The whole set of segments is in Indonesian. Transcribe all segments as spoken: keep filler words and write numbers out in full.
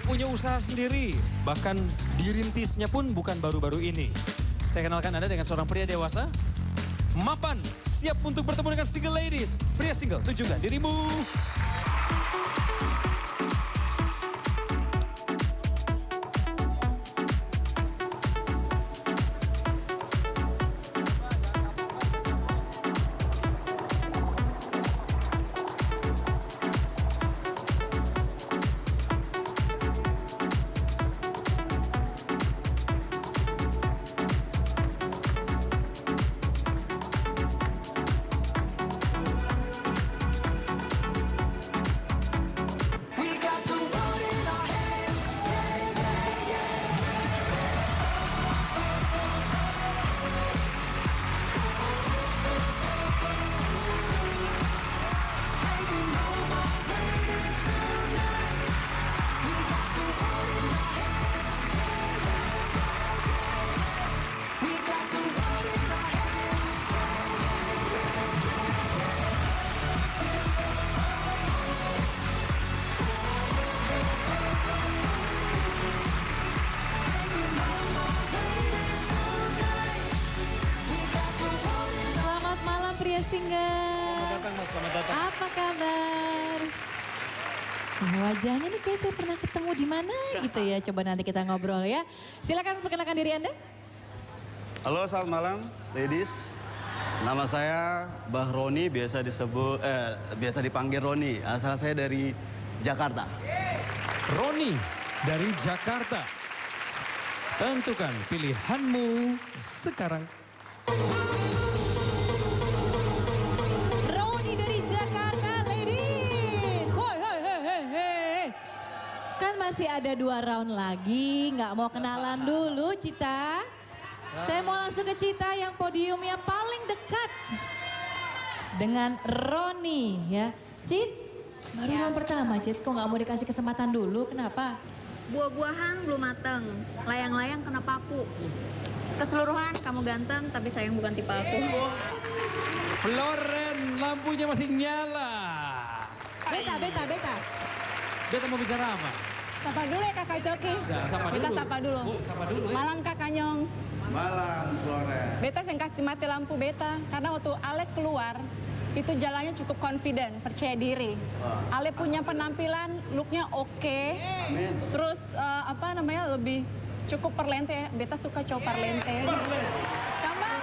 udah punya usaha sendiri. Bahkan dirintisnya pun bukan baru-baru ini. Saya kenalkan Anda dengan seorang pria dewasa. Mapan, siap untuk bertemu dengan single ladies. Pria single, tunjukkan dirimu. Wajahnya nih kayak saya pernah ketemu di mana gitu ya. Coba nanti kita ngobrol ya. Silakan perkenalkan diri Anda. Halo, selamat malam ladies. Nama saya Bachroni, biasa disebut eh, biasa dipanggil Roni. Asal saya dari Jakarta. Roni dari Jakarta. Tentukan pilihanmu sekarang. Roni dari Jakarta. Masih ada dua round lagi, nggak mau kenalan dulu Cita. Saya mau langsung ke Cita yang podiumnya paling dekat dengan Roni ya. Cit, baru round pertama Cit, kok nggak mau dikasih kesempatan dulu, kenapa? Buah-buahan belum mateng, layang-layang kena paku. Keseluruhan kamu ganteng tapi sayang bukan tipe aku. Floren, lampunya masih nyala. Beta, beta, beta. Beta mau bicara apa? Sapa dulu ya kakak Choky. Nah, sapa dulu. Beta sapa dulu. Bu, sapa dulu ya. Malam kakak Nyong. Malam Floren. Beta yang kasih mati lampu Beta. Karena waktu Ale keluar, itu jalannya cukup confident, percaya diri. Ale punya penampilan, looknya oke. Okay. Terus uh, apa namanya lebih cukup perlente. Beta suka cowok perlente. Tambah.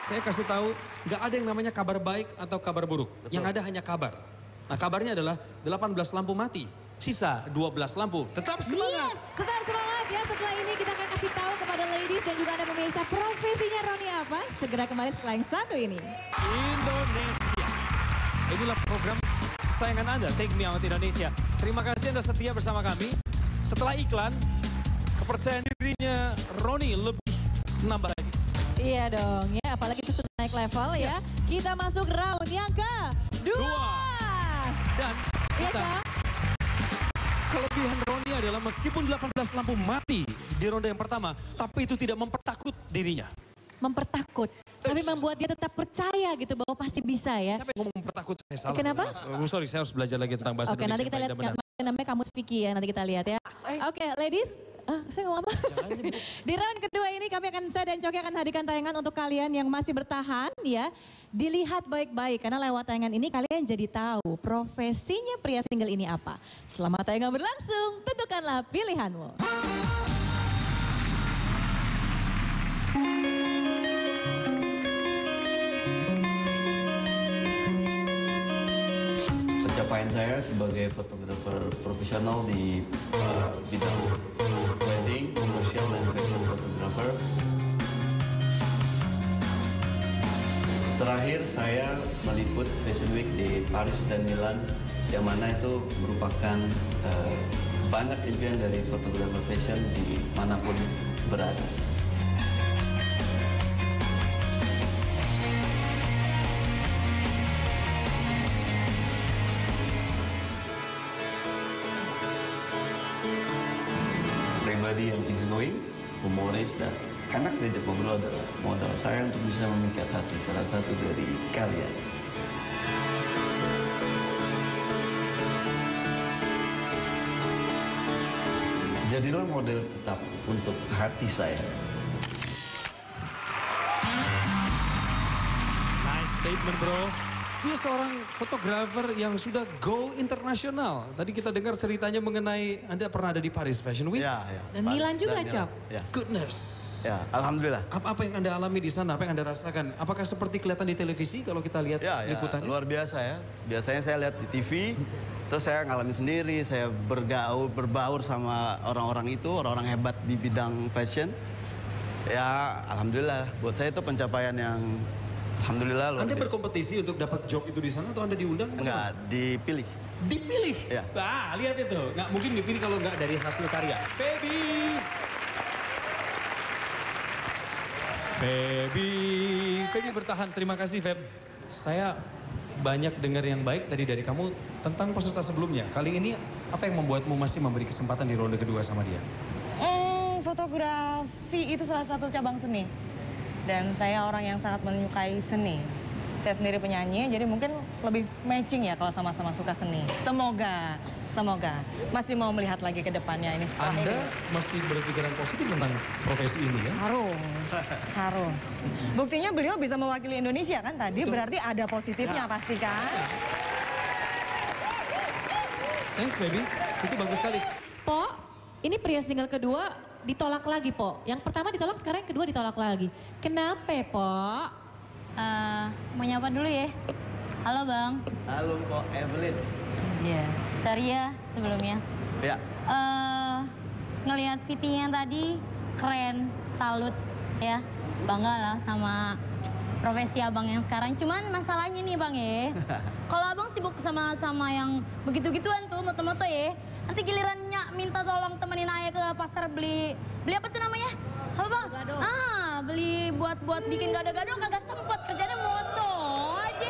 Saya kasih tahu, nggak ada yang namanya kabar baik atau kabar buruk. Betul. Yang ada hanya kabar. Nah kabarnya adalah delapan belas lampu mati, sisa dua belas lampu. Tetap semangat. Yes, tetap semangat ya. Setelah ini kita akan kasih tahu kepada ladies dan juga ada pemirsa profesinya Roni apa. Segera kembali setelah yang satu ini. Indonesia. Inilah program kesayangan Anda, Take Me Out Indonesia. Terima kasih Anda setia bersama kami. Setelah iklan, kepercayaan dirinya Roni lebih nambah lagi. Iya dong ya, apalagi itu sudah naik level ya. ya. Kita masuk round yang kedua. Dan kita, iya, kelebihan Roni adalah meskipun delapan belas lampu mati di ronde yang pertama, tapi itu tidak mempertakut dirinya. Mempertakut, tapi membuat dia tetap percaya gitu bahwa pasti bisa ya. Siapa yang ngomong mempertakut? Saya salah. Kenapa? Oh, sorry, saya harus belajar lagi tentang bahasa Indonesia. Oke, nanti kita lihat yang namanya kamus fikih ya, nanti kita lihat ya. Oke, okay, ladies. Ah, saya ngomong apa? Di round kedua ini kami akan, saya dan Choky akan hadirkan tayangan untuk kalian yang masih bertahan ya. Dilihat baik-baik karena lewat tayangan ini kalian jadi tahu profesinya pria single ini apa. Selama tayangan berlangsung, tentukanlah pilihanmu. Pencapaian saya sebagai fotografer profesional di uh, bidang wedding, commercial, dan fashion photographer. Terakhir saya meliput Fashion Week di Paris dan Milan, yang mana itu merupakan uh, banyak impian dari fotografer fashion di manapun berada. Pribadi yang easygoing, humoris, dan anak diajak ngobrol adalah modal saya untuk bisa memikat hati salah satu dari kalian. Jadilah model tetap untuk hati saya. Nice statement, bro. Dia seorang fotografer yang sudah go internasional. Tadi kita dengar ceritanya mengenai Anda pernah ada di Paris Fashion Week. Ya, ya. Dan Paris, Milan juga, Cok. Ya. Goodness. Ya, alhamdulillah. Apa-apa yang Anda alami di sana, apa yang Anda rasakan? Apakah seperti kelihatan di televisi kalau kita lihat ya, ya, liputannya? Luar biasa ya. Biasanya saya lihat di T V, terus saya ngalamin sendiri. Saya bergaul, berbaur sama orang-orang itu, orang-orang hebat di bidang fashion. Ya, alhamdulillah. Buat saya itu pencapaian yang... Alhamdulillah loh. Anda berkompetisi untuk dapat job itu di sana atau Anda diundang? Enggak, dipilih. Dipilih? Ya. Nah, lihat itu. Nggak mungkin dipilih kalau nggak dari hasil karya. Feby. Feby. Feby bertahan. Terima kasih, Feb. Saya banyak dengar yang baik tadi dari kamu tentang peserta sebelumnya. Kali ini apa yang membuatmu masih memberi kesempatan di ronde kedua sama dia? Hmm, fotografi itu salah satu cabang seni. Dan saya orang yang sangat menyukai seni. Saya sendiri penyanyi, jadi mungkin lebih matching ya kalau sama-sama suka seni. Semoga, semoga. Masih mau melihat lagi ke depannya ini. Anda ini masih berpikiran positif tentang profesi ini ya? Harus, harus. Buktinya beliau bisa mewakili Indonesia kan tadi, betul. Berarti ada positifnya ya. Pasti kan? Ya. Thanks baby, itu bagus sekali. Po, ini pria single kedua, ditolak lagi, Po. Yang pertama ditolak, sekarang yang kedua ditolak lagi. Kenapa, Po? Uh, mau nyapa dulu ya. Halo, Bang. Halo, Po Evelyn. Iya. Yeah. Sorry ya sebelumnya. Iya. Yeah. Uh, ngelihat fitting yang tadi keren, salut ya. Bangga lah sama profesi abang yang sekarang. Cuman masalahnya nih, Bang ya. Kalau abang sibuk sama-sama yang begitu-gituan tuh, moto-moto ya. Nanti gilirannya minta tolong temenin ayah ke pasar beli, beli apa tuh namanya? Apa bang? Gado. Ah, beli buat-buat bikin gado-gado kagak sempat, kerjanya moto aja.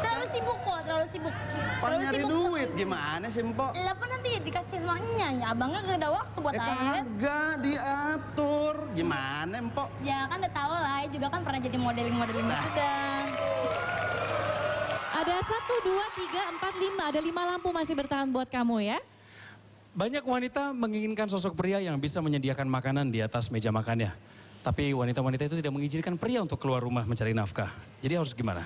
Terlalu sibuk kok, terlalu sibuk. Orang nyari duit gimana sih, Mpok? Lepas nanti dikasih semuanya, ya abangnya gak ada waktu buat ayah. Ya kagak diatur, gimana Mpok? Ya kan udah tau lah, juga kan pernah jadi modeling-modeling nah. Juga. Ada satu, dua, tiga, empat, lima. Ada lima lampu masih bertahan buat kamu ya. Banyak wanita menginginkan sosok pria yang bisa menyediakan makanan di atas meja makannya. Tapi wanita-wanita itu tidak mengizinkan pria untuk keluar rumah mencari nafkah. Jadi harus gimana?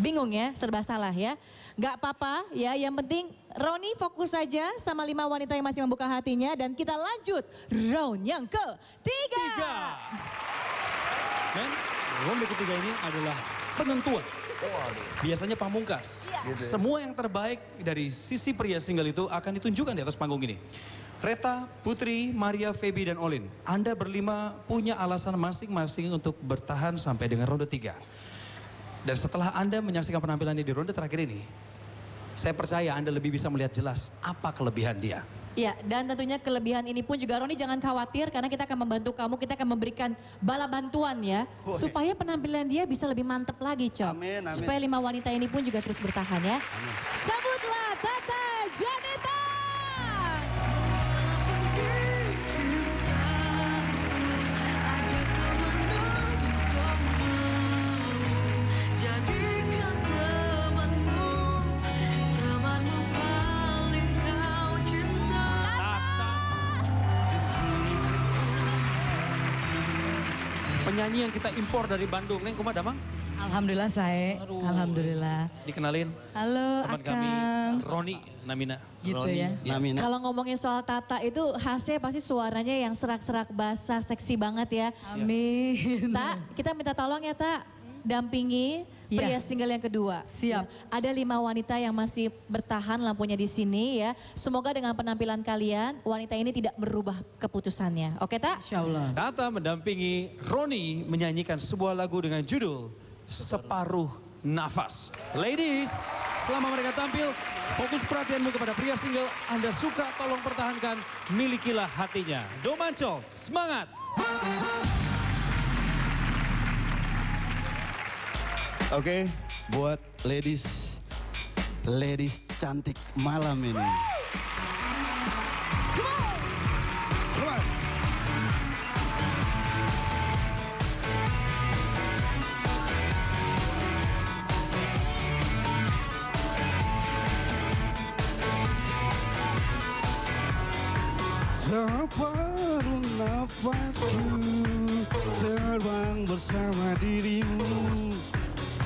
Bingung ya, serba salah ya. Gak apa-apa ya, yang penting Roni fokus saja sama lima wanita yang masih membuka hatinya. Dan kita lanjut round yang ketiga. Tiga. Dan round ketiga ini adalah penentuan. Biasanya pamungkas. Ya. Gitu ya. Semua yang terbaik dari sisi pria single itu akan ditunjukkan di atas panggung ini. Reta, Putri, Maria, Feby, dan Olin. Anda berlima punya alasan masing-masing untuk bertahan sampai dengan ronde tiga. Dan setelah Anda menyaksikan penampilannya di ronde terakhir ini, saya percaya Anda lebih bisa melihat jelas apa kelebihan dia. Ya, dan tentunya kelebihan ini pun juga Roni jangan khawatir karena kita akan membantu kamu, kita akan memberikan bala bantuan ya. Woy. Supaya penampilan dia bisa lebih mantep lagi, Cok. Amin, amin. Supaya lima wanita ini pun juga terus bertahan ya. Amin. Sebutlah Tata Janeta. Penyanyi yang kita impor dari Bandung, Neng kumada Mang? Alhamdulillah saya, aduh. Alhamdulillah. Dikenalin. Halo, teman kami, Roni Namina. Gitu Roni, ya. Namina. Kalau ngomongin soal Tata itu khasnya pasti suaranya yang serak-serak basah, seksi banget ya. Amin. Tak, kita minta tolong ya Tak, dampingi pria ya. Single yang kedua. Siap. Ya. Ada lima wanita yang masih bertahan lampunya di sini ya. Semoga dengan penampilan kalian wanita ini tidak merubah keputusannya. Oke Tak? Insya Allah. Tata mendampingi Roni menyanyikan sebuah lagu dengan judul Separuh Nafas. Ladies, selama mereka tampil fokus perhatianmu kepada pria single. Anda suka tolong pertahankan, milikilah hatinya. Domancol, semangat! Oke, okay, buat ladies, ladies cantik malam ini. Come on. Come on. Separuh nafasku terbang bersama dirimu.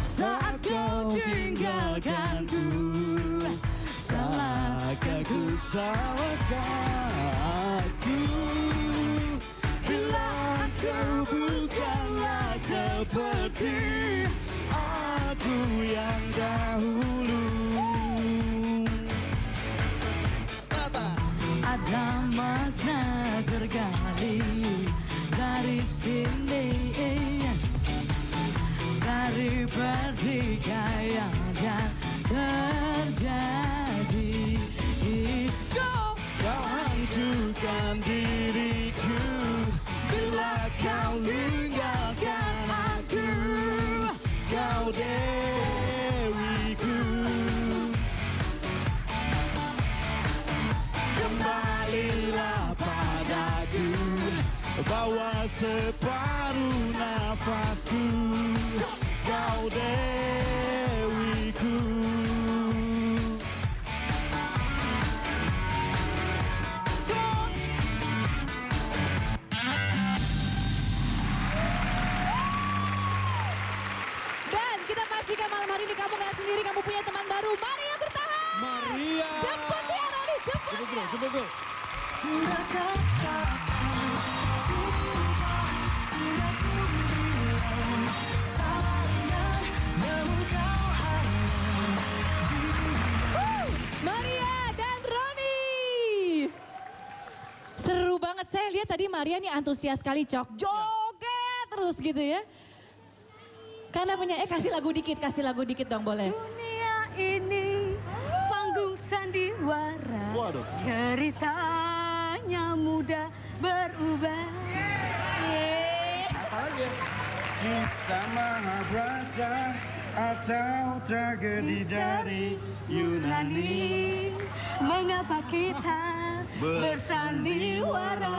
Saat kau tinggalkanku, salahkah ku, salahkah aku bila kau bukanlah seperti aku yang dahulu. Ada makna tergali dari sini, dari pertikaian yang terjadi. Kau hancurkan diriku bila kau tinggalkan aku. Kau dewiku, kembalilah padaku, bawa separuh nafasku. Kau dewiku. Dan kita pastikan malam hari ini kamu gak sendiri, kamu punya teman baru. Maria bertahan. Maria. Jemput ya Roni, jemput ya. Jemput ya. Sudah katakan. Banget, saya lihat tadi Maria nih antusias sekali, Cok, joget terus gitu ya. Karena punya, eh kasih lagu dikit, kasih lagu dikit dong boleh. Dunia ini panggung sandiwara, waduh, ceritanya mudah berubah. Yeah. Yeah. Apa lagi? Kita maha braja atau tragedi dari Yunani. Mengapa kita bersandiwara?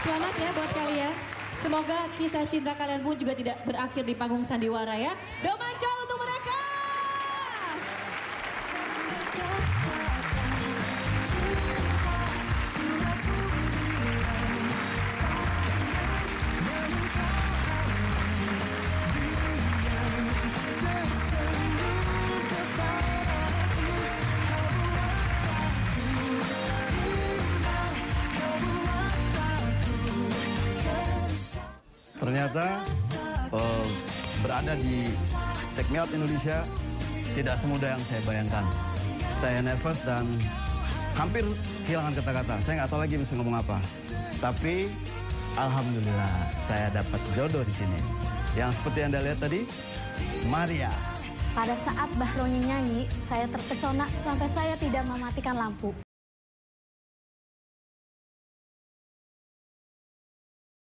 Selamat ya buat kalian. Semoga kisah cinta kalian pun juga tidak berakhir di panggung sandiwara ya. Domancol untuk mereka. Ternyata uh, berada di Take Me Out Indonesia tidak semudah yang saya bayangkan. Saya nervous dan hampir kehilangan kata-kata. Saya nggak tahu lagi mesti ngomong apa. Tapi alhamdulillah saya dapat jodoh di sini. Yang seperti Anda lihat tadi, Maria. Pada saat Bachroni nyanyi, saya terpesona sampai saya tidak mematikan lampu.